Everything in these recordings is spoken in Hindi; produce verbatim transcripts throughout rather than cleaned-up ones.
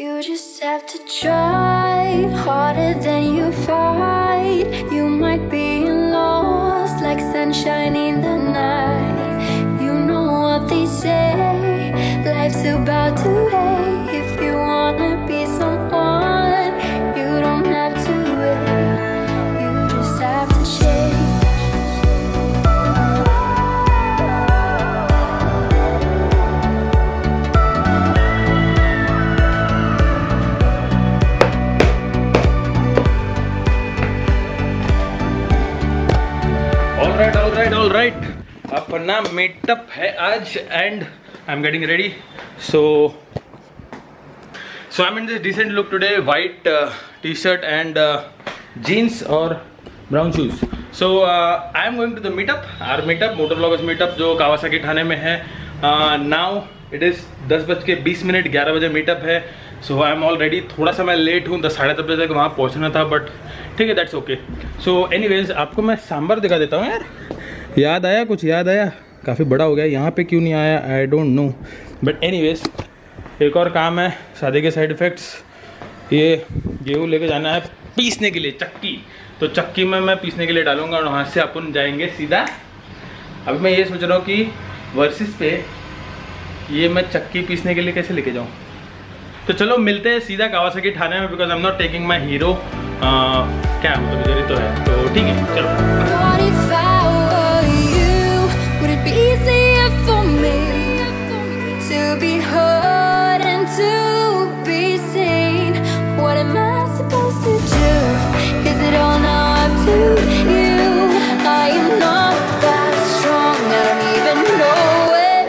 You just have to try harder than you fight. You might be lost like sunshine in the night. You know what they say, life's about to hate. If you wanna be someone, you don't have to wait. You just have to change. All right, अपना meetup है आज and I'm getting ready. So, so I'm in this decent look today, white uh, t-shirt and uh, jeans or brown shoes. So uh, I'm going to the meetup, our meetup, Motovloggers meetup जो कावासाकी थाने में है. Uh, now it is दस बज के बीस मिनट, ग्यारह बजे meetup है. So I am all ready. थोड़ा सा मैं लेट हूँ, दस साढ़े दस बजे तक वहाँ पहुँचना था, बट ठीक है, that's okay. So anyways, आपको मैं सांभर दिखा देता हूँ यार. याद आया कुछ? याद आया? काफ़ी बड़ा हो गया, यहाँ पे क्यों नहीं आया I don't know, but anyways एक और काम है शादी के साइड इफ़ेक्ट्स. ये गेहूँ लेके जाना है पीसने के लिए, चक्की, तो चक्की में मैं पीसने के लिए डालूंगा और वहाँ से अपन जाएंगे सीधा. अभी मैं ये सोच रहा हूँ कि वर्सेस पे ये मैं चक्की पीसने के लिए कैसे लेके जाऊँ. तो चलो मिलते हैं सीधा कावासाकी थाने में, because I am not taking my Hero क्या मतलब जरूरी तो है. तो ठीक है, चलो. Easier for me to be heard and to be seen. What am I supposed to do? Is it all now up to you? I am not that strong, I don't even know where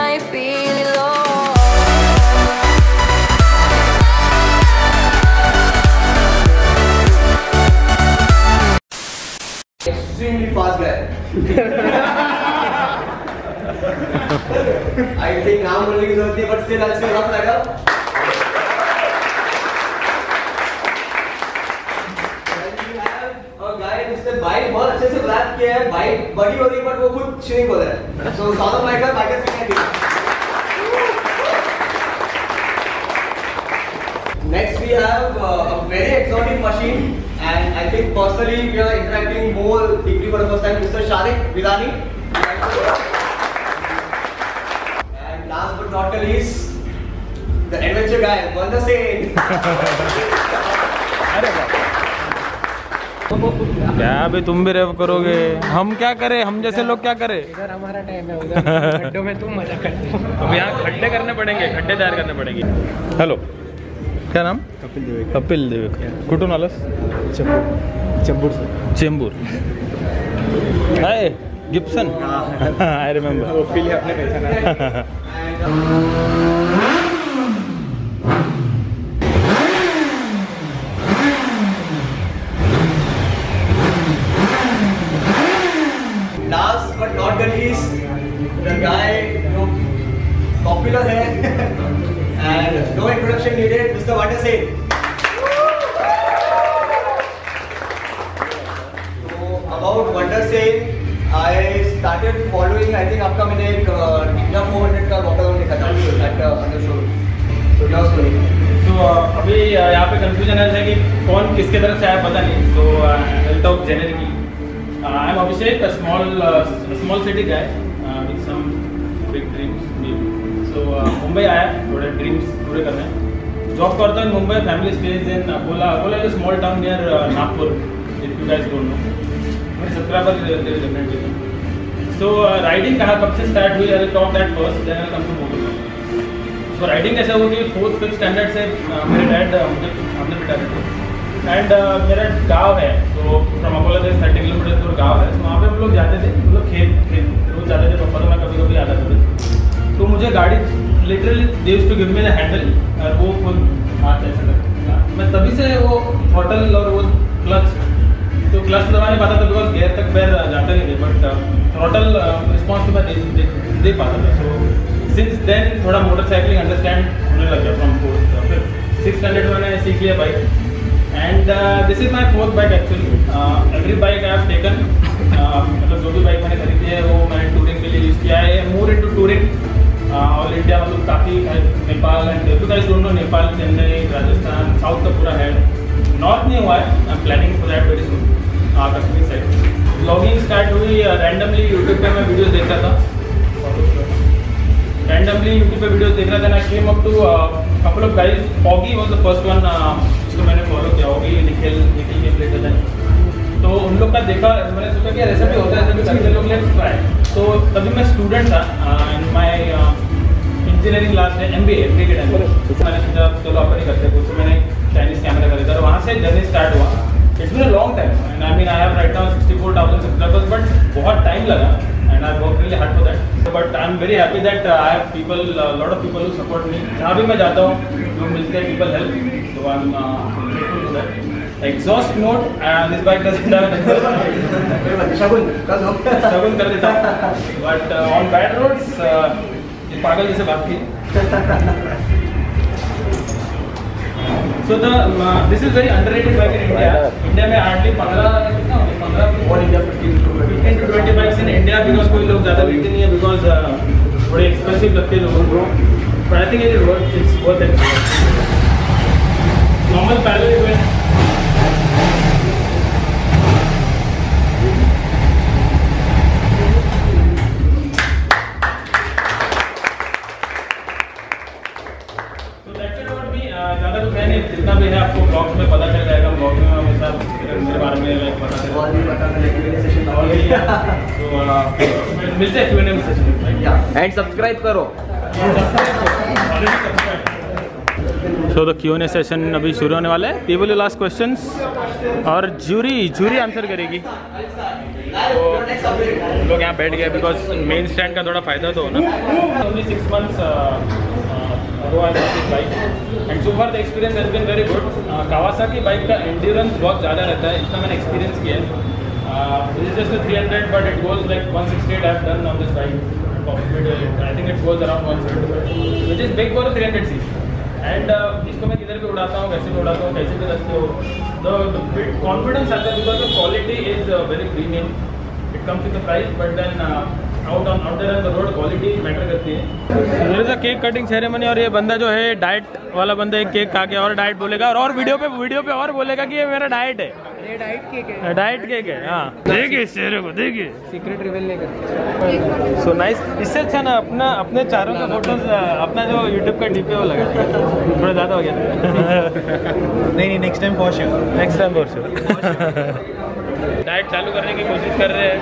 I belong. Extremely fast guy. I think नाम बोलने की जरूरत नहीं, but still अच्छा रफ लगा. और गाय जिसने बाइक बहुत अच्छे से ब्लैक किया है, बाइक बड़ी हो रही है बट वो खुद श्रिंक हो रहा है. So सादा बाइक का बाइक से क्या दिया. Next we have uh, a very exotic machine and I think personally we are interacting more deeply for the first time. Mister Shariq V. Last but not the least, the adventure guy, WanderSane. क्या अभी तुम भी रेव करोगे? हम क्या करें, हम जैसे लोग क्या करें? इधर हमारा टाइम है, उधर खड्डों में तुम मजा करते हो. अब यहाँ खड्डे करने पड़ेंगे, खड्डे तैयार करने पड़ेंगे. हेलो, क्या नाम? कपिल देवी. कपिल देवी कुटू नालस चेंबूर चेंबूर हाय Gibson. I remember. Last but not the least, the guy who is popular and no introduction needed, Mister WanderSane. So about WanderSane, I started following. I think आपका मैंने एक या four hundred का वॉकअराउंड देखा था at अंडरशूट. So क्या स्टोरी? तो अभी यहाँ पे कंफ्यूजन है कि कौन किसके तरफ से आया पता नहीं. So I'll talk generally. I'm Abhishek, a small a small city guy with some big dreams maybe. So Mumbai आया थोड़े dreams पूरे करने. Job करता हूँ Mumbai. Family stays in Akola. Akola is a small town near Nagpur. If you guys don't know. Subscriber definitely. So riding कहाँ कब से स्टार्ट हुई? I talk that first, then I come to motorcycle. So riding ऐसा हुआ कि फोर्थ फिफ्थ स्टैंडर्ड से मेरे डैड मुझे हमने बिठा थे एंड मेरा गांव है. सो फ्रॉम अकोला से थर्टी किलोमीटर दूर गांव है. सो वहाँ पे हम लोग जाते थे, हम लोग खेत खेत रोज जाते थे. पापा तो मैं कभी कभी आता था तो मुझे गाड़ी literally they used to give me the handle और वो खुद हाथ ऐसे करता मैं. तभी से वो हॉटल और वो क्लच, तो क्लच दबाने पाता था बिकॉज गेयर तक पैर जाते नहीं थे, बट थ्रॉटल रिस्पॉन्स तो मैं दे दे पाता था. सो सिंस देन थोड़ा मोटरसाइकिलिंग अंडरस्टैंड होने लग गया फ्रॉम फोर्थ. फिर सिक्स हंड्रेड मैंने सीख लिया bike and this is my fourth bike actually. Every bike I have taken, मतलब जो भी बाइक मैंने खरीदी है वो मैंने टूरिंग के लिए यूज़ किया है. More into touring uh, all India हम लोग काफ़ी Nepal and you guys don't know Nepal Chennai Rajasthan south का पूरा है नॉर्थ में हुआ है I am planning for that very soon Kashmir side blogging start हुई रैंडमली यूट्यूब पे मैं वीडियोस देखता था रैंडमली यूट्यूब पे वीडियोस देख रहा था ना came up to couple of guys Hoggy was the first one जिसको मैंने फॉलो किया हॉगी निखिल निखिल के प्ले करता है तो उन लोग का देखा मैंने सोचा कि ऐसा भी होता है ऐसा भी करके लोग लेट्स ट्राई तो तभी मैं स्टूडेंट था इन माय इंजीनियरिंग क्लास में एमबीए एमबी के टाइम मैंने सोचा चलो अपन ही करते कुछ मैंने चाइनीज़ कैमरा खरीदा और वहाँ से जर्नी स्टार्ट हुआ it's been a long time and I mean I have right now sixty four thousand subscribers but बहुत टाइम लगा and I work really hard for that but I am very happy that I have people lot of people who support me जहाँ भी मैं जाता हूँ लोग मिलते हैं पीपल हेल्प तो I am grateful for that exhaust note and this bike doesn't have shagun ka jo shagun kar deta but uh, on bad roads ye pagal jaise bhagti so the uh, this is very underrated bike in India India mein hardly fifteen fifteen all India fifteen to twenty bikes in India because koi log zyada lete nahi hai because thode uh, expensive lagte logon ko but I think it is worth it's worth it normal parallel event मिलते हैं क्यूएनए सेशन एंड सब्सक्राइब करो सो द क्यूएनए सेशन अभी शुरू होने वाला है पीपल विल आस्क क्वेश्चंस और ज्यूरी ज्यूरी आंसर करेगी तो लोग यहाँ बैठ गए बिकॉज मेन स्टैंड का थोड़ा फायदा तो होना six months bike and so far the experience has been very good Kawasaki bike का एंड्योरेंस बहुत ज़्यादा रहता है इसका मैंने एक्सपीरियंस किया है Uh, this is just a three hundred, but it goes like one sixty-eight. I have done on this bike. I think it goes around one seventy-five, which is big for a three hundred c c. And इसको मैं किधर भी उड़ाता हूँ, कैसे भी उड़ाता हूँ, कैसे भी रखते हो. The confidence आता है because the quality is uh, very premium. It comes with the price, but then uh, out on out there on the road quality matter करती है. There is a cake cutting ceremony और ये बंदा जो है diet वाला बंदा एक केक खा के और डाइट बोलेगा और और वीडियो पे वीडियो पे और बोलेगा कि ये मेरा डाइट है ये डाइट केक है डाइट केक है हाँ देखिए शेरों को देखिए सीक्रेट रिवील नहीं करते सो नाइस इससे अच्छा ना अपना अपने चारों का फोटोज अपना जो यूट्यूब का डीपी वो लगा थोड़ा ज़्यादा हो गया नहीं नहीं next time for sure next time for sure diet चालू करने की कोशिश कर रहे हैं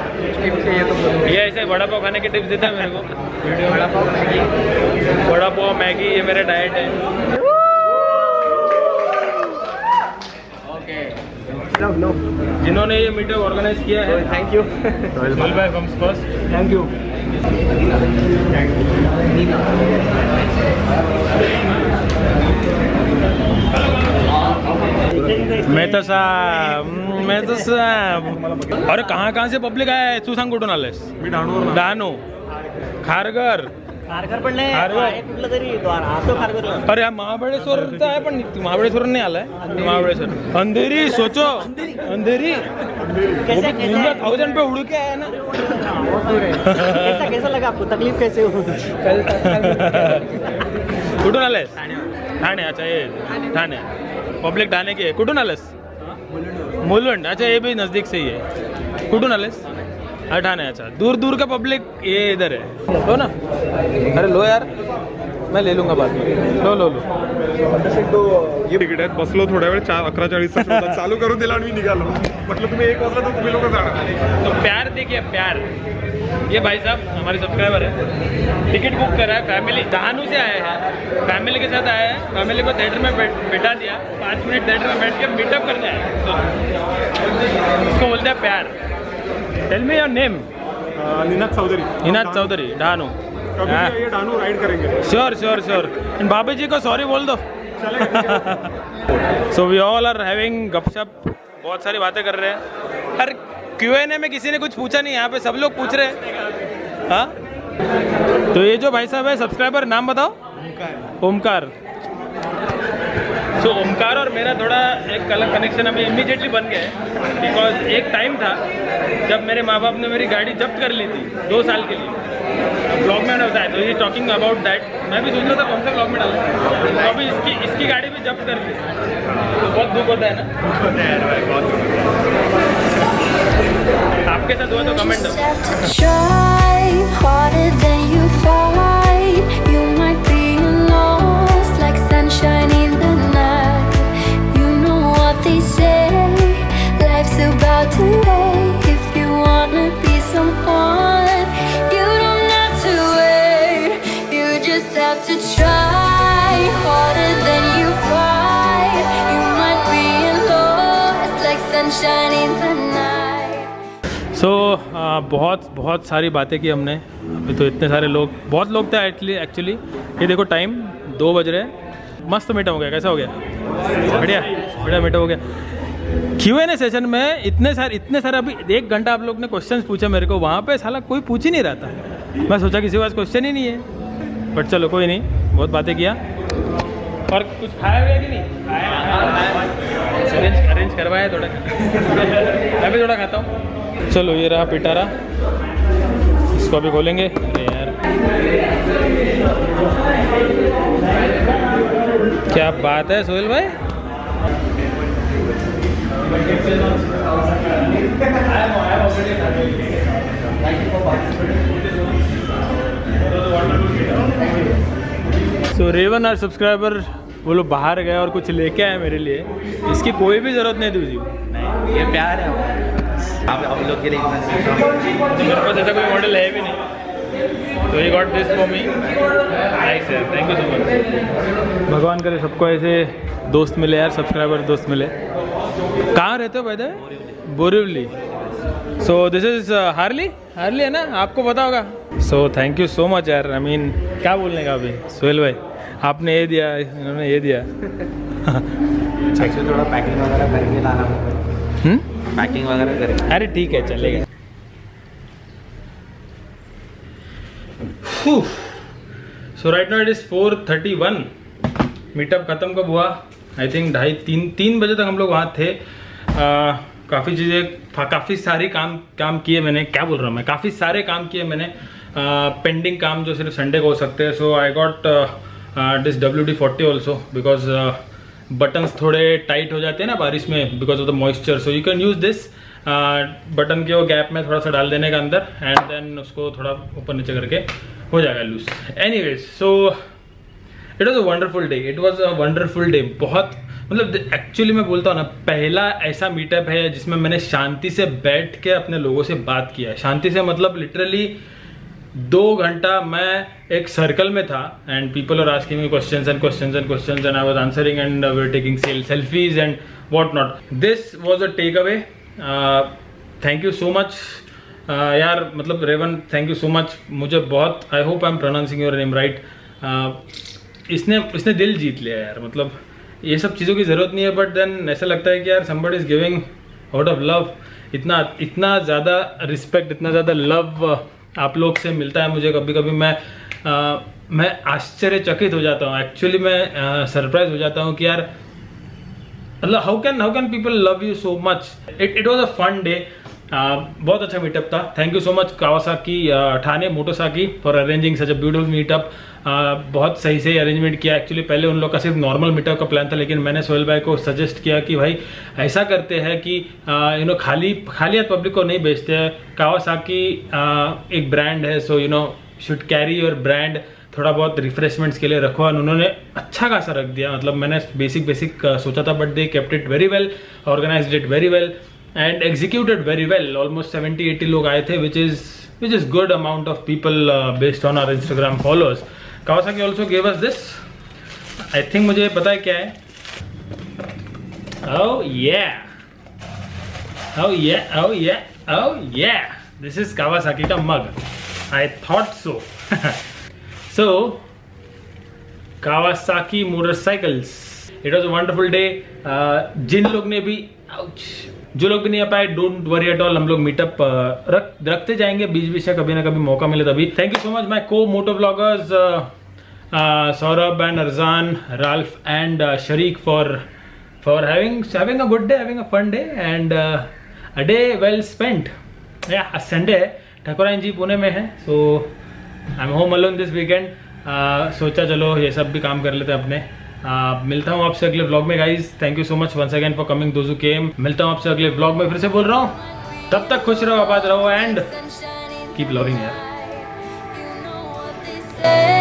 ये ऐसे वड़ा पाव खाने की टिप्स देता है मेरे को वड़ा पाव मैगी वड़ा पाव मैगी ये मेरा डाइट है No, no. जिन्होंने ये मीटिंग ऑर्गेनाइज किया है थैंक यू थैंक यू मैं तो साहब मैं तो साहब अरे कहाँ कहाँ से पब्लिक आया है तू सांग कुठून आलेस डहाणू खारघर खारघर पण नाही कुठलं तरी असं खारघर अरे हा महाबळेश्वर तर आहे पण महाबळेश्वर नाही आलाय महाबळेश्वर अंधेरी सोचो अंधेरी थाउजंड पे उड़ू क्या है ना कैसा कैसा लगा आपको तकलीफ कैसे हो कुठून आलेस ठाणे अच्छा ये ठाणे पब्लिक ठाणे की कुठून आलेस मुलुंड अच्छा ये भी नजदीक से ही है कुठून आलेस हटाने अच्छा दूर दूर का पब्लिक ये इधर है लो ना अरे लो यार मैं ले लूंगा बाद में लो लो लो तो ये टिकट है बसलो थोड़ा वेळ अकरा चाळीस चालू करून दिला आणि मी निघालो मतलब तुम्ही एक वाजता तो तुम्ही लोक जाणार तो प्यार देखिए प्यार ये भाई साहब हमारे सब्सक्राइबर है टिकट बुक करा है फैमिली डहाणू से आया है फैमिली के साथ आया है फैमिली को थिएटर में बैठ बिठा दिया पाँच मिनट थिएटर में बैठ के मीटअप करना है उसको बोलते हैं प्यार Tell me your name. Uh, Ninad Chaudhary. Ninad Chaudhary, Dhanu. कभी ये Dhanu ride करेंगे. Sure, sure, sure. And Babu ji को sorry बोल दो. So we all are having गपशप. बहुत सारी बातें कर रहे हैं. हर Q and A में किसी ने कुछ पूछा नहीं यहाँ पे सब लोग पूछ रहे हैं. हाँ? तो ये जो भाई साहब है सब्सक्राइबर नाम बताओ. ओमकार. ओमकार. तो so, ओमकार और मेरा थोड़ा एक अलग कनेक्शन अभी इमीडिएटली बन गया है बिकॉज एक टाइम था जब मेरे माँ बाप ने मेरी गाड़ी जब्त कर ली थी दो साल के लिए ब्लॉग में होता है तो ये टॉकिंग अबाउट दैट। मैं भी सोच रहा था कौन सा ब्लॉग में डालूं, तो अभी इसकी इसकी गाड़ी भी जब्त कर ली तो बहुत दुख होता है ना। दुख होता है भाई, बहुत दुख होता है। आपके साथ हुआ तो कमेंट करो। Have to try harder than you fly. You might be lost like sunshine in the night. So uh, बहुत बहुत सारी बातें की हमने। अभी तो इतने सारे लोग, बहुत लोग थे एक्चुअली। ये देखो टाइम दो बज रहे हैं। मस्त मीठा हो गया, कैसा हो गया? बढ़िया बढ़िया मीठा हो गया। क्यू एन ए सेशन में इतने सारे इतने सारे अभी एक घंटा आप लोग ने क्वेश्चन पूछे मेरे को, वहाँ पे साला कोई पूछ ही नहीं रहा था। मैं सोचा किसी के पास क्वेश्चन ही नहीं है, बट चलो कोई नहीं, बहुत बातें किया। और कुछ खाया हुआ कि नहीं? अरेंज अरेंज करवाया थोड़ा, मैं भी थोड़ा खाता हूँ। चलो ये रहा पिटारा, इसको भी खोलेंगे। अरे यार क्या बात है सोहेल भाई। सो रेवन आर सब्सक्राइबर, वो लोग बाहर गए और कुछ लेके आए मेरे लिए, इसकी कोई भी ज़रूरत नहीं थी मुझे। नहीं, ये प्यार है आप आप लोग के लिए। मेरे पास ऐसा कोई मॉडल है भी नहीं, तो ही got this for me. Nice sir, thank you so much. भगवान करे सबको ऐसे दोस्त मिले यार, सब्सक्राइबर दोस्त मिले। कहाँ रहते हो भाई? Borivali. So this is Harley, Harley है ना, आपको पता होगा। So thank you so much यार, आई मीन क्या बोलने का अभी। सोहेल भाई आपने ये दिया, इन्होंने ये दिया। थोड़ा पैकिंग वगैरह करके लाना होगा, पैकिंग वगैरह करें। अरे ठीक है चलेगा। So right now it is four thirty one. Meetup ख़त्म कब हुआ? आई थिंक ढाई तीन तीन बजे तक हम लोग वहाँ थे। uh, काफ़ी चीज़ें, काफ़ी सारी काम काम किए मैंने। क्या बोल रहा हूँ मैं, काफ़ी सारे काम किए मैंने। पेंडिंग uh, काम जो सिर्फ संडे को हो सकते हैं। So I got this W D forty also because buttons थोड़े टाइट हो जाते हैं ना बारिश में because of the moisture. So you can use this button के वो गैप में थोड़ा सा डाल देने का अंदर, एंड देन उसको थोड़ा ऊपर नीचे करके हो जाएगा loose. Anyways, so it was a wonderful day, it was a wonderful day. बहुत मतलब एक्चुअली मैं बोलता हूँ ना, पहला ऐसा मीटअप है जिसमें मैंने शांति से बैठ के अपने लोगों से बात किया है। शांति से मतलब लिटरली दो घंटा मैं एक सर्कल में था, and people are asking me questions and questions and questions, and I was answering and we are taking selfies and what not. This was a takeaway. Thank you so much यार, मतलब Raven thank you so much. मुझे बहुत, I hope I am pronouncing your name right. इसने इसने दिल जीत लिया यार, मतलब ये सब चीज़ों की ज़रूरत नहीं है, बट देन ऐसा लगता है कि यार somebody is giving out of love. इतना इतना ज़्यादा रिस्पेक्ट, इतना ज़्यादा लव आप लोग से मिलता है मुझे। कभी कभी मैं आ, मैं आश्चर्यचकित हो जाता हूँ एक्चुअली। मैं सरप्राइज हो जाता हूँ कि यार मतलब how can how can people love you so much. It it was a fun day, बहुत अच्छा मीटअप था। Thank you so much Kawasaki Thane Motosaki for arranging such a beautiful meetup. बहुत सही सही अरेंजमेंट किया। एक्चुअली पहले उन लोग का सिर्फ नॉर्मल मीटअप का प्लान था, लेकिन मैंने सोहेल भाई को सजेस्ट किया कि भाई ऐसा करते हैं कि यू नो खाली खाली हाथ पब्लिक को नहीं बेचते हैं। कावासाकी एक ब्रांड है, so you know should carry your brand. थोड़ा बहुत रिफ्रेशमेंट्स के लिए रखो, और उन्होंने अच्छा खासा रख दिया। मतलब मैंने बेसिक बेसिक सोचा था, but they kept it very well, organised it very well and executed very well. Almost seventy eighty लोग आए थे, which is which is good amount of people uh, based on our Instagram followers. Kawasaki also gave us this. I think मुझे पता है क्या है. Oh yeah, oh yeah, oh yeah, oh yeah. This is Kawasaki का mug. I thought so. So Kawasaki motorcycles. It was a wonderful day. Uh, जिन लोग ने भी ouch. जो लोग भी नहीं आ पाए, डोंट वरी एट ऑल, हम लोग मीटअप रख रखते जाएंगे बीच बीच में, कभी ना कभी मौका मिले तभी। Thank you so much my को motovloggers Saurabh and Arjan, Ralph and Shariq for for having having a good day, having a fun day and a day well spent. या संडे है, ठकुराइन जी पुणे में है, so I am home alone this weekend, सोचा चलो ये सब भी काम कर लेते हैं अपने। uh, मिलता हूँ आपसे अगले व्लॉग में guys. Thank you so much once again for coming those who came. मिलता हूँ आपसे अगले व्लॉग में, फिर से बोल रहा हूँ। तब तक खुश रहो, आबाद रहो एंड कीप व्लॉगिंग यार।